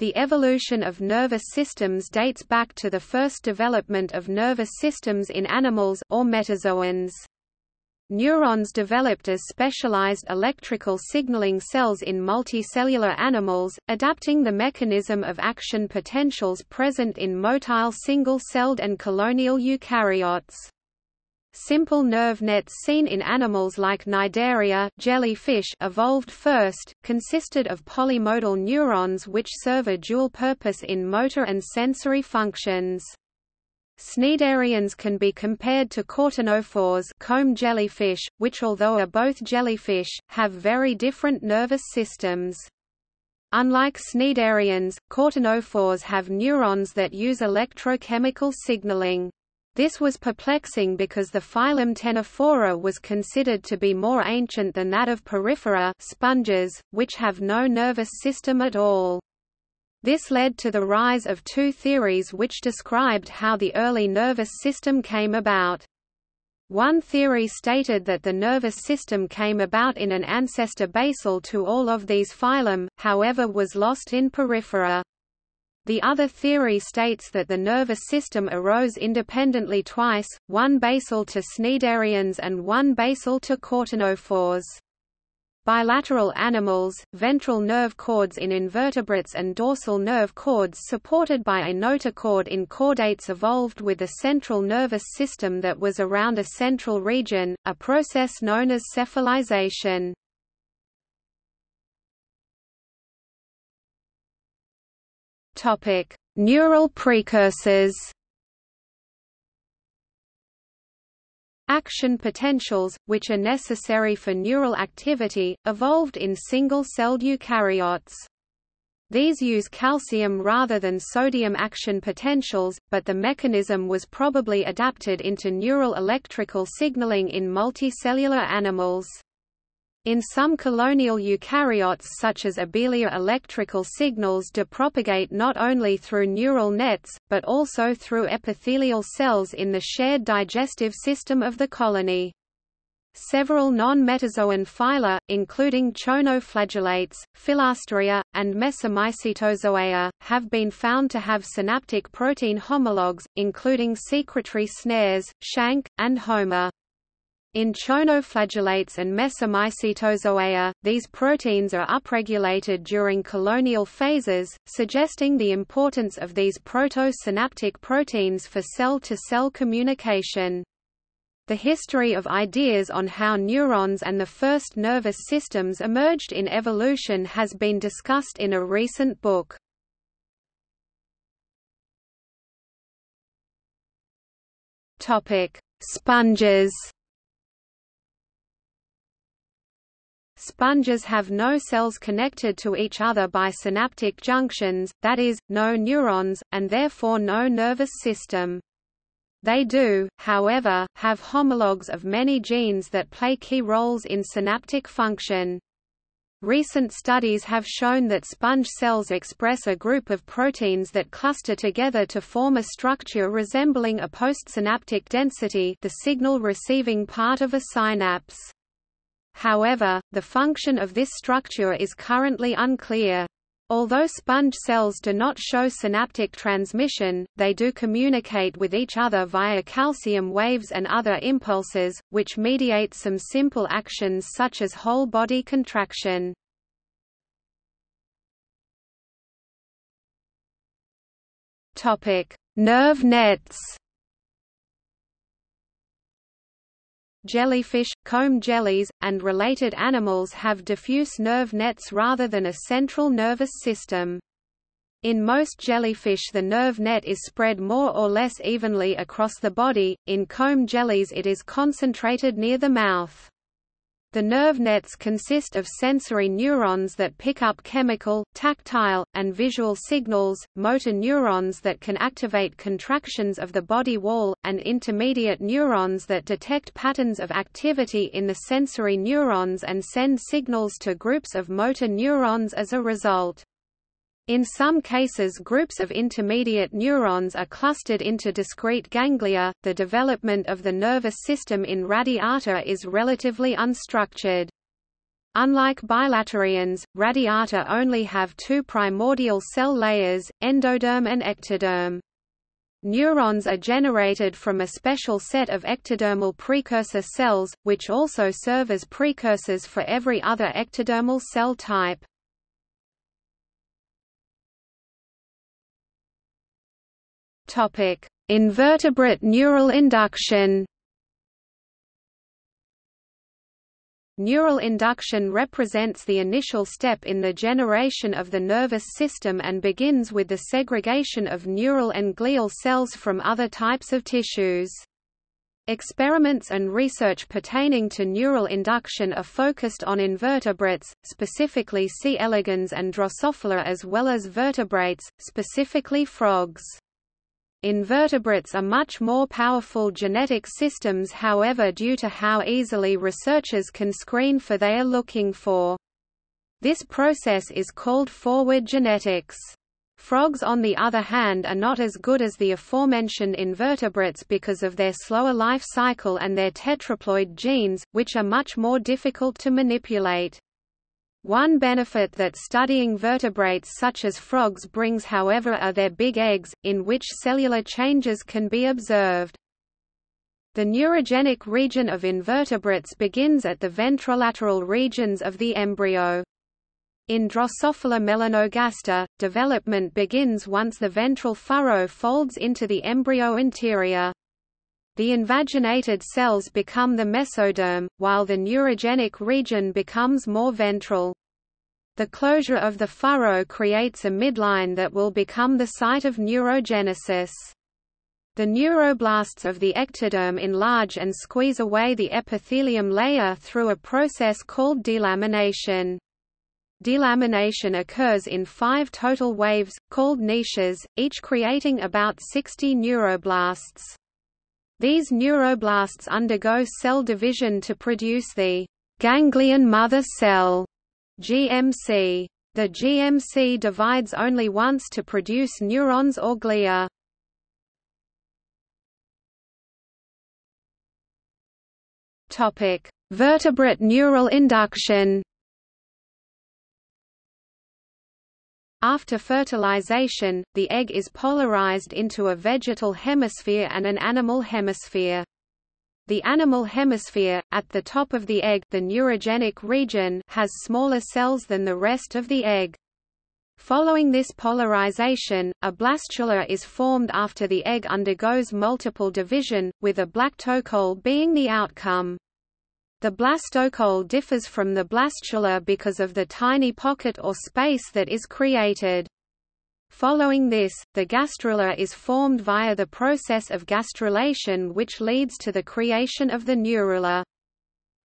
The evolution of nervous systems dates back to the first development of nervous systems in animals or metazoans. Neurons developed as specialized electrical signaling cells in multicellular animals, adapting the mechanism of action potentials present in motile single-celled and colonial eukaryotes. Simple nerve nets seen in animals like cnidaria jellyfish evolved first, consisted of polymodal neurons which serve a dual purpose in motor and sensory functions. Cnidarians can be compared to cortinophores comb jellyfish, which although are both jellyfish, have very different nervous systems. Unlike cnidarians, cortinophores have neurons that use electrochemical signaling. This was perplexing because the phylum Ctenophora was considered to be more ancient than that of Porifera sponges, which have no nervous system at all. This led to the rise of two theories which described how the early nervous system came about. One theory stated that the nervous system came about in an ancestor basal to all of these phylum, however was lost in Porifera. The other theory states that the nervous system arose independently twice, one basal to cnidarians and one basal to cortinophores. Bilateral animals, ventral nerve cords in invertebrates and dorsal nerve cords supported by a notochord in chordates evolved with a central nervous system that was around a central region, a process known as cephalization. Neural precursors. Action potentials, which are necessary for neural activity, evolved in single-celled eukaryotes. These use calcium rather than sodium action potentials, but the mechanism was probably adapted into neural electrical signaling in multicellular animals. In some colonial eukaryotes such as Abelia, electrical signals propagate not only through neural nets, but also through epithelial cells in the shared digestive system of the colony. Several non-metazoan phyla, including chonoflagellates, Philastria, and Mesomycetozoa, have been found to have synaptic protein homologs, including secretory snares, shank, and homer. In chonoflagellates and Mesomycetozoa, these proteins are upregulated during colonial phases, suggesting the importance of these proto-synaptic proteins for cell-to-cell communication. The history of ideas on how neurons and the first nervous systems emerged in evolution has been discussed in a recent book. Sponges. Sponges have no cells connected to each other by synaptic junctions, that is, no neurons, and therefore no nervous system. They do, however, have homologs of many genes that play key roles in synaptic function. Recent studies have shown that sponge cells express a group of proteins that cluster together to form a structure resembling a postsynaptic density, the signal-receiving part of a synapse. However, the function of this structure is currently unclear. Although sponge cells do not show synaptic transmission, they do communicate with each other via calcium waves and other impulses, which mediate some simple actions such as whole body contraction. Nerve nets. Jellyfish, comb jellies, and related animals have diffuse nerve nets rather than a central nervous system. In most jellyfish, the nerve net is spread more or less evenly across the body, in comb jellies, it is concentrated near the mouth. The nerve nets consist of sensory neurons that pick up chemical, tactile, and visual signals, motor neurons that can activate contractions of the body wall, and intermediate neurons that detect patterns of activity in the sensory neurons and send signals to groups of motor neurons as a result. In some cases, groups of intermediate neurons are clustered into discrete ganglia. The development of the nervous system in radiata is relatively unstructured. Unlike bilaterians, radiata only have two primordial cell layers, endoderm and ectoderm. Neurons are generated from a special set of ectodermal precursor cells, which also serve as precursors for every other ectodermal cell type. Invertebrate neural induction. Neural induction represents the initial step in the generation of the nervous system and begins with the segregation of neural and glial cells from other types of tissues. Experiments and research pertaining to neural induction are focused on invertebrates, specifically C. elegans and Drosophila, as well as vertebrates, specifically frogs. Invertebrates are much more powerful genetic systems, however, due to how easily researchers can screen for what they are looking for. This process is called forward genetics. Frogs, on the other hand, are not as good as the aforementioned invertebrates because of their slower life cycle and their tetraploid genes, which are much more difficult to manipulate. One benefit that studying vertebrates such as frogs brings, however, are their big eggs, in which cellular changes can be observed. The neurogenic region of invertebrates begins at the ventrolateral regions of the embryo. In Drosophila melanogaster, development begins once the ventral furrow folds into the embryo interior. The invaginated cells become the mesoderm, while the neurogenic region becomes more ventral. The closure of the furrow creates a midline that will become the site of neurogenesis. The neuroblasts of the ectoderm enlarge and squeeze away the epithelium layer through a process called delamination. Delamination occurs in 5 total waves, called niches, each creating about 60 neuroblasts. These neuroblasts undergo cell division to produce the ganglion mother cell, GMC. The GMC divides only once to produce neurons or glia. Vertebrate neural induction. After fertilization, the egg is polarized into a vegetal hemisphere and an animal hemisphere. The animal hemisphere, at the top of the egg, the neurogenic region, has smaller cells than the rest of the egg. Following this polarization, a blastula is formed after the egg undergoes multiple division, with a blactocole being the outcome. The blastocole differs from the blastula because of the tiny pocket or space that is created. Following this, the gastrula is formed via the process of gastrulation, which leads to the creation of the neurula.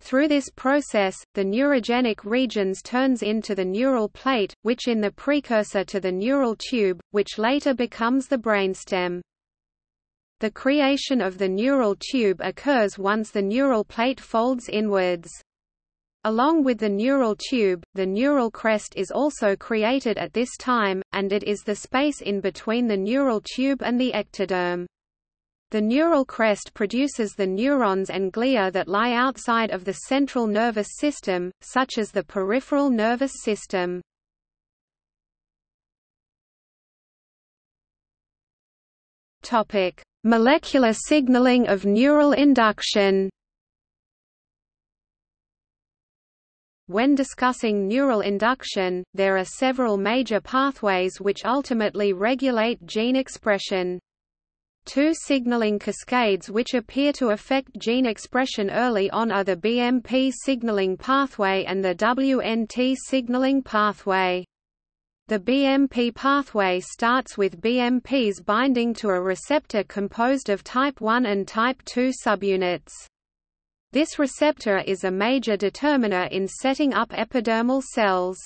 Through this process, the neurogenic regions turns into the neural plate, which is the precursor to the neural tube, which later becomes the brainstem. The creation of the neural tube occurs once the neural plate folds inwards. Along with the neural tube, the neural crest is also created at this time, and it is the space in between the neural tube and the ectoderm. The neural crest produces the neurons and glia that lie outside of the central nervous system, such as the peripheral nervous system. Molecular signaling of neural induction. When discussing neural induction, there are several major pathways which ultimately regulate gene expression. Two signaling cascades which appear to affect gene expression early on are the BMP signaling pathway and the Wnt signaling pathway. The BMP pathway starts with BMPs binding to a receptor composed of type 1 and type 2 subunits. This receptor is a major determiner in setting up epidermal cells.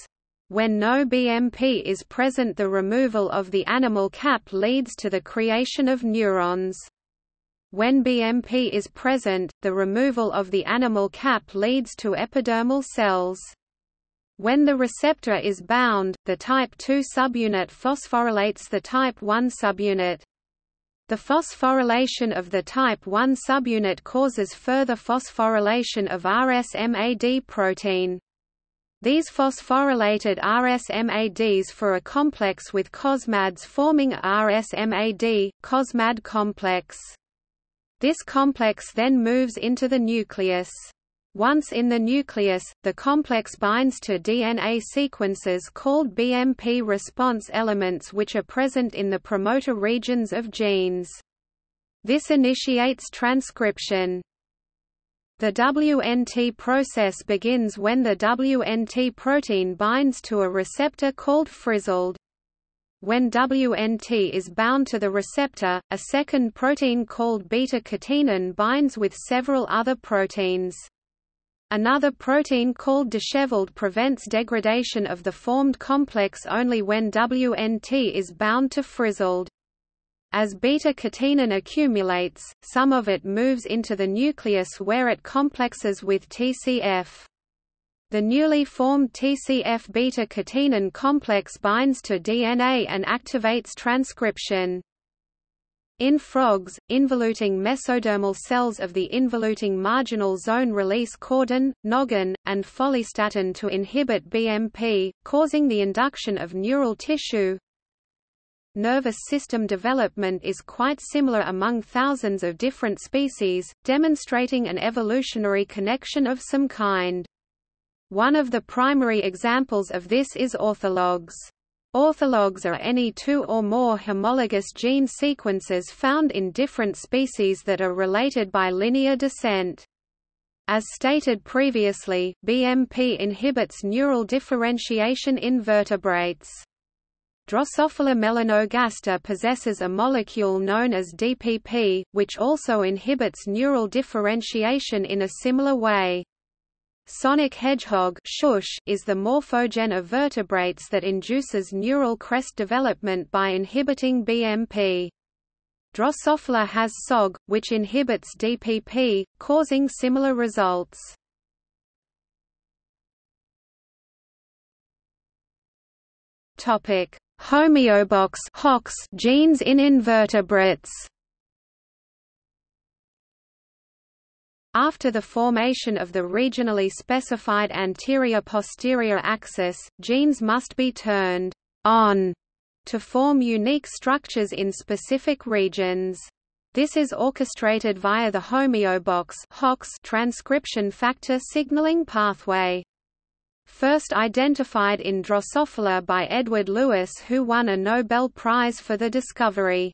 When no BMP is present, the removal of the animal cap leads to the creation of neurons. When BMP is present, the removal of the animal cap leads to epidermal cells. When the receptor is bound, the type 2 subunit phosphorylates the type 1 subunit. The phosphorylation of the type 1 subunit causes further phosphorylation of RSMAD protein. These phosphorylated RSMADs for a complex with COSMADs forming a RSMAD, COSMAD complex. This complex then moves into the nucleus. Once in the nucleus, the complex binds to DNA sequences called BMP response elements which are present in the promoter regions of genes. This initiates transcription. The WNT process begins when the WNT protein binds to a receptor called frizzled. When WNT is bound to the receptor, a second protein called beta-catenin binds with several other proteins. Another protein called disheveled prevents degradation of the formed complex only when WNT is bound to frizzled. As beta-catenin accumulates, some of it moves into the nucleus where it complexes with TCF. The newly formed TCF beta-catenin complex binds to DNA and activates transcription. In frogs, involuting mesodermal cells of the involuting marginal zone release cordon, noggin, and follistatin to inhibit BMP, causing the induction of neural tissue. Nervous system development is quite similar among thousands of different species, demonstrating an evolutionary connection of some kind. One of the primary examples of this is orthologs. Orthologs are any two or more homologous gene sequences found in different species that are related by linear descent. As stated previously, BMP inhibits neural differentiation in vertebrates. Drosophila melanogaster possesses a molecule known as DPP, which also inhibits neural differentiation in a similar way. Sonic hedgehog is the morphogen of vertebrates that induces neural crest development by inhibiting BMP. Drosophila has SOG, which inhibits DPP, causing similar results. Homeobox (HOX) genes in invertebrates. After the formation of the regionally specified anterior-posterior axis, genes must be turned on to form unique structures in specific regions. This is orchestrated via the homeobox (HOX) transcription factor signaling pathway. First identified in Drosophila by Edward Lewis, who won a Nobel Prize for the discovery.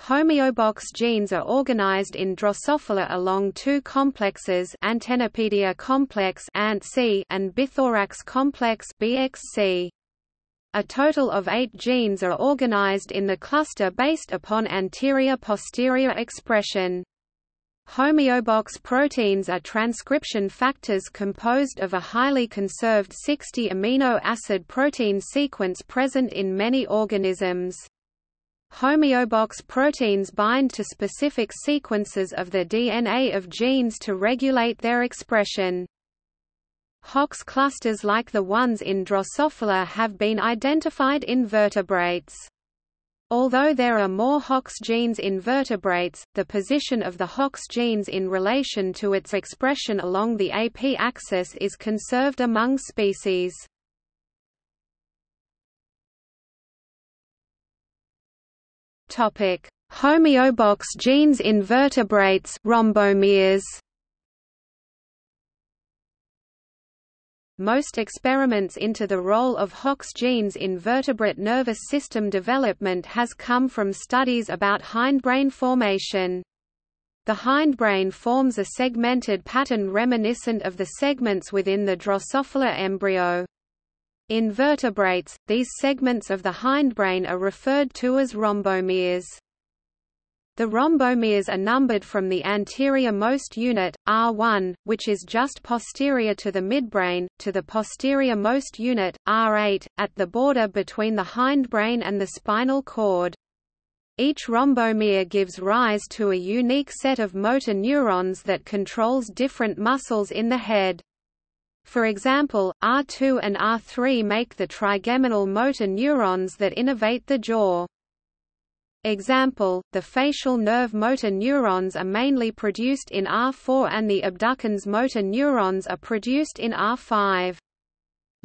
Homeobox genes are organized in Drosophila along two complexes, Antennapedia complex and Bithorax complex (BXC). A total of 8 genes are organized in the cluster based upon anterior-posterior expression. Homeobox proteins are transcription factors composed of a highly conserved 60 amino acid protein sequence present in many organisms. Homeobox proteins bind to specific sequences of the DNA of genes to regulate their expression. HOX clusters like the ones in Drosophila have been identified in vertebrates. Although there are more HOX genes in vertebrates, the position of the HOX genes in relation to its expression along the AP axis is conserved among species. Topic: Homeobox genes in vertebrates, Rhombomeres. Most experiments into the role of HOX genes in vertebrate nervous system development has come from studies about hindbrain formation. The hindbrain forms a segmented pattern reminiscent of the segments within the Drosophila embryo. In vertebrates, these segments of the hindbrain are referred to as rhombomeres. The rhombomeres are numbered from the anterior-most unit, R1, which is just posterior to the midbrain, to the posterior-most unit, R8, at the border between the hindbrain and the spinal cord. Each rhombomere gives rise to a unique set of motor neurons that controls different muscles in the head. For example, R2 and R3 make the trigeminal motor neurons that innervate the jaw. Example, the facial nerve motor neurons are mainly produced in R4 and the abducens motor neurons are produced in R5.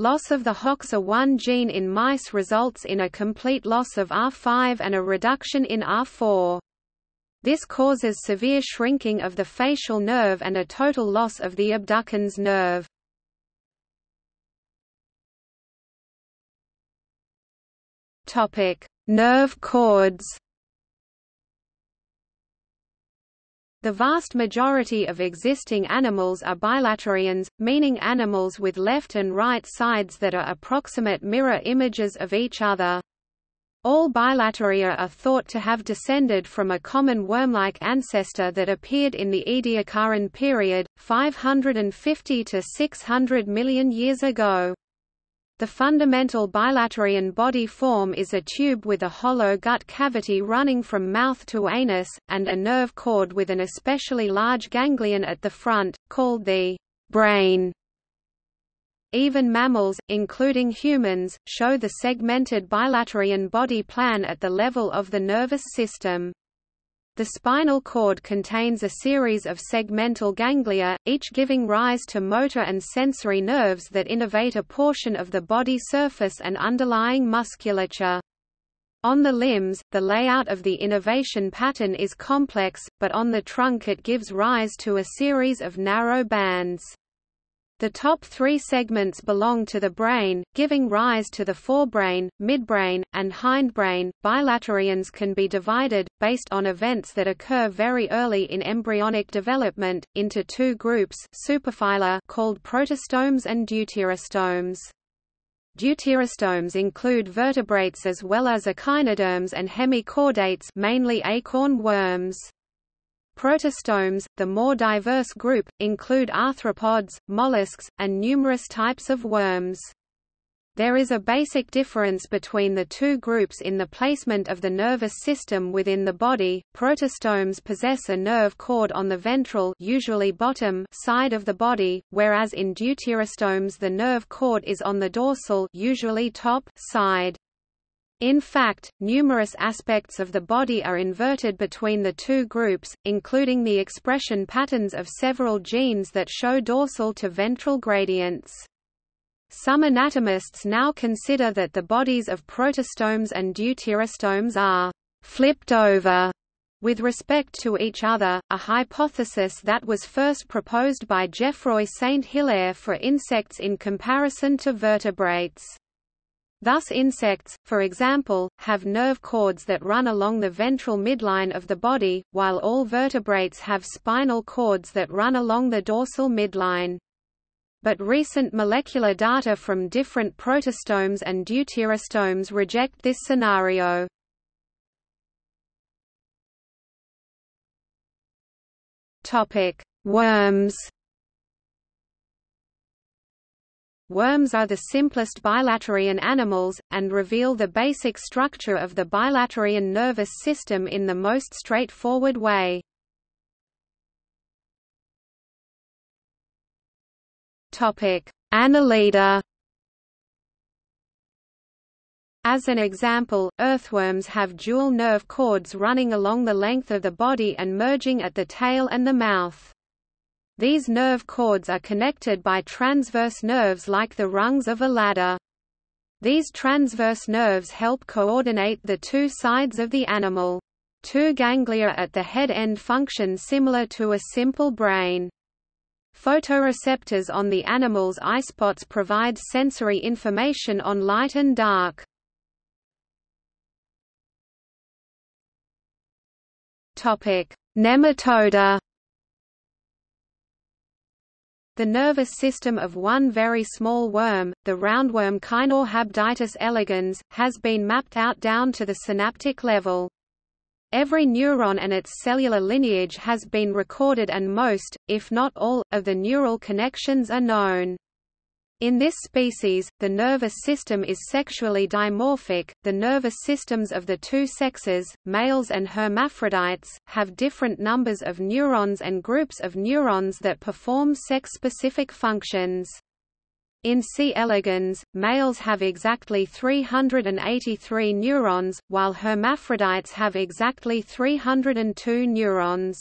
Loss of the HOX1 gene in mice results in a complete loss of R5 and a reduction in R4. This causes severe shrinking of the facial nerve and a total loss of the abducens nerve. Nerve cords. The vast majority of existing animals are bilaterians, meaning animals with left and right sides that are approximate mirror images of each other. All bilateria are thought to have descended from a common worm-like ancestor that appeared in the Ediacaran period, 550 to 600 million years ago. The fundamental bilaterian body form is a tube with a hollow gut cavity running from mouth to anus, and a nerve cord with an especially large ganglion at the front, called the brain. Even mammals, including humans, show the segmented bilaterian body plan at the level of the nervous system. The spinal cord contains a series of segmental ganglia, each giving rise to motor and sensory nerves that innervate a portion of the body surface and underlying musculature. On the limbs, the layout of the innervation pattern is complex, but on the trunk it gives rise to a series of narrow bands. The top three segments belong to the brain, giving rise to the forebrain, midbrain, and hindbrain. Bilaterians can be divided, based on events that occur very early in embryonic development, into two groups: superphyla, called protostomes, and deuterostomes. Deuterostomes include vertebrates as well as echinoderms and hemichordates, mainly acorn worms. Protostomes, the more diverse group, include arthropods, mollusks, and numerous types of worms. There is a basic difference between the two groups in the placement of the nervous system within the body. Protostomes possess a nerve cord on the ventral, usually bottom, side of the body, whereas in deuterostomes the nerve cord is on the dorsal, usually top, side. In fact, numerous aspects of the body are inverted between the two groups, including the expression patterns of several genes that show dorsal to ventral gradients. Some anatomists now consider that the bodies of protostomes and deuterostomes are flipped over with respect to each other, a hypothesis that was first proposed by Geoffroy St. Hilaire for insects in comparison to vertebrates. Thus insects, for example, have nerve cords that run along the ventral midline of the body, while all vertebrates have spinal cords that run along the dorsal midline. But recent molecular data from different protostomes and deuterostomes reject this scenario. Worms. Worms are the simplest bilaterian animals, and reveal the basic structure of the bilaterian nervous system in the most straightforward way. Annelida. As an example, earthworms have dual nerve cords running along the length of the body and merging at the tail and the mouth. These nerve cords are connected by transverse nerves like the rungs of a ladder. These transverse nerves help coordinate the two sides of the animal. Two ganglia at the head end function similar to a simple brain. Photoreceptors on the animal's eyespots provide sensory information on light and dark. Nematoda. The nervous system of one very small worm, the roundworm Caenorhabditis elegans, has been mapped out down to the synaptic level. Every neuron and its cellular lineage has been recorded and most, if not all, of the neural connections are known. In this species, the nervous system is sexually dimorphic. The nervous systems of the two sexes, males and hermaphrodites, have different numbers of neurons and groups of neurons that perform sex-specific functions. In C. elegans, males have exactly 383 neurons, while hermaphrodites have exactly 302 neurons.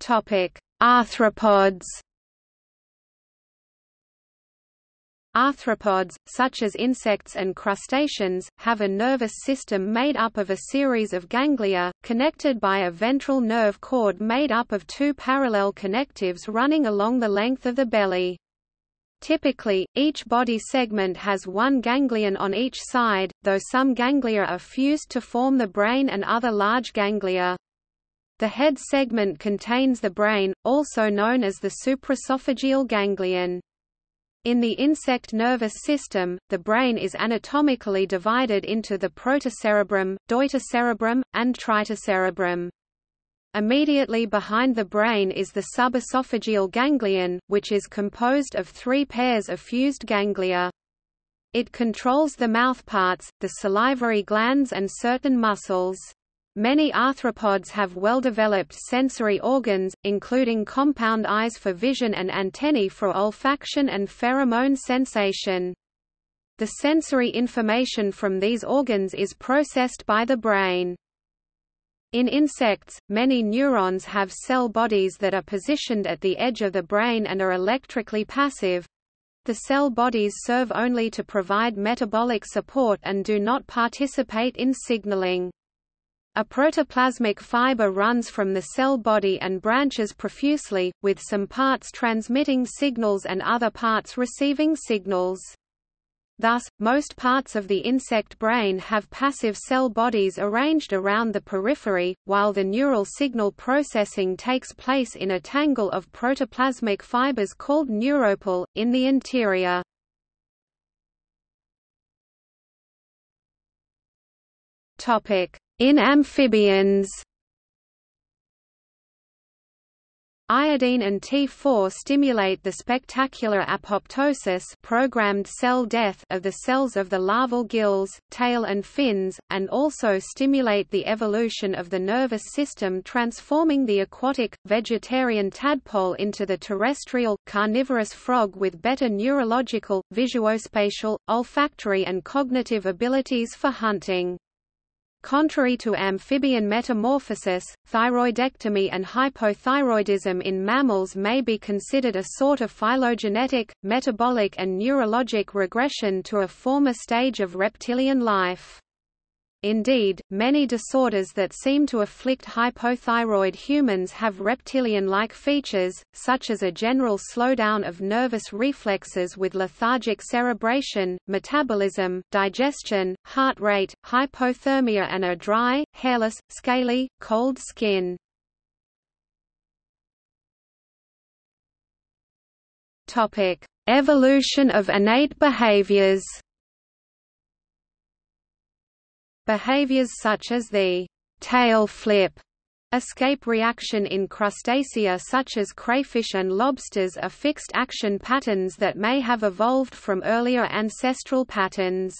Topic: Arthropods. Arthropods, such as insects and crustaceans, have a nervous system made up of a series of ganglia, connected by a ventral nerve cord made up of two parallel connectives running along the length of the belly. Typically, each body segment has one ganglion on each side, though some ganglia are fused to form the brain and other large ganglia. The head segment contains the brain, also known as the supraesophageal ganglion. In the insect nervous system, the brain is anatomically divided into the protocerebrum, deuterocerebrum, and tritocerebrum. Immediately behind the brain is the subesophageal ganglion, which is composed of three pairs of fused ganglia. It controls the mouthparts, the salivary glands and certain muscles. Many arthropods have well-developed sensory organs, including compound eyes for vision and antennae for olfaction and pheromone sensation. The sensory information from these organs is processed by the brain. In insects, many neurons have cell bodies that are positioned at the edge of the brain and are electrically passive. The cell bodies serve only to provide metabolic support and do not participate in signaling. A protoplasmic fiber runs from the cell body and branches profusely, with some parts transmitting signals and other parts receiving signals. Thus, most parts of the insect brain have passive cell bodies arranged around the periphery, while the neural signal processing takes place in a tangle of protoplasmic fibers called neuropil, in the interior. In amphibians, iodine and T4 stimulate the spectacular apoptosis, programmed cell death, of the cells of the larval gills, tail and fins, and also stimulate the evolution of the nervous system, transforming the aquatic, vegetarian tadpole into the terrestrial, carnivorous frog with better neurological, visuospatial, olfactory and cognitive abilities for hunting. Contrary to amphibian metamorphosis, thyroidectomy and hypothyroidism in mammals may be considered a sort of phylogenetic, metabolic and neurologic regression to a former stage of reptilian life. Indeed, many disorders that seem to afflict hypothyroid humans have reptilian-like features, such as a general slowdown of nervous reflexes with lethargic cerebration, metabolism, digestion, heart rate, hypothermia and a dry, hairless, scaly, cold skin. Evolution of innate behaviors. Behaviors such as the tail flip escape reaction in crustacea such as crayfish and lobsters are fixed action patterns that may have evolved from earlier ancestral patterns.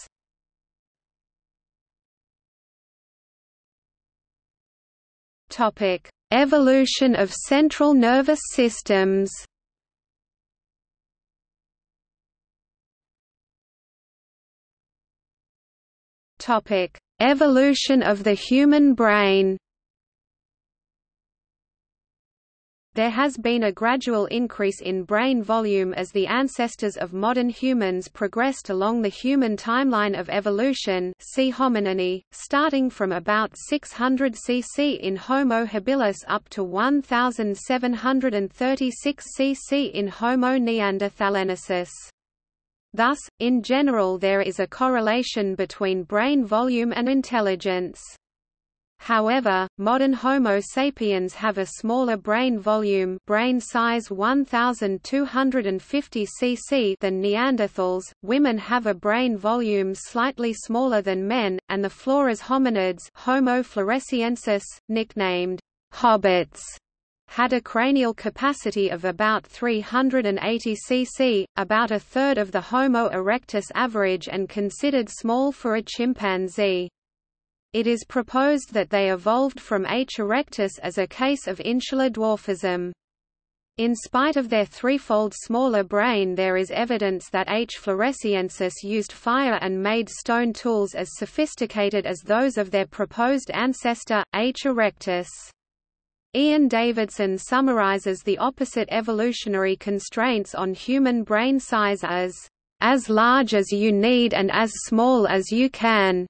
Topic: Evolution of central nervous systems. Topic: Evolution of the human brain. There has been a gradual increase in brain volume as the ancestors of modern humans progressed along the human timeline of evolution, see hominini, starting from about 600 cc in Homo habilis up to 1736 cc in Homo neanderthalensis. Thus, in general there is a correlation between brain volume and intelligence. However, modern Homo sapiens have a smaller brain volume, brain size 1250 cc than Neanderthals, women have a brain volume slightly smaller than men, and the flora's hominids, Homo floresiensis, nicknamed hobbits, had a cranial capacity of about 380 cc, about a third of the Homo erectus average and considered small for a chimpanzee. It is proposed that they evolved from H. erectus as a case of insular dwarfism. In spite of their threefold smaller brain, there is evidence that H. floresiensis used fire and made stone tools as sophisticated as those of their proposed ancestor, H. erectus. Ian Davidson summarizes the opposite evolutionary constraints on human brain size as large as you need and as small as you can.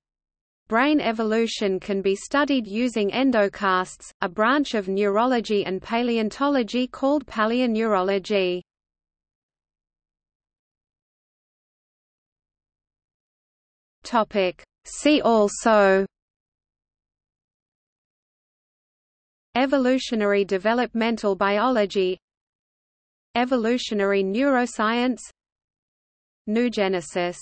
Brain evolution can be studied using endocasts, a branch of neurology and paleontology called paleoneurology. See also: Evolutionary developmental biology, Evolutionary neuroscience, Neugenesis.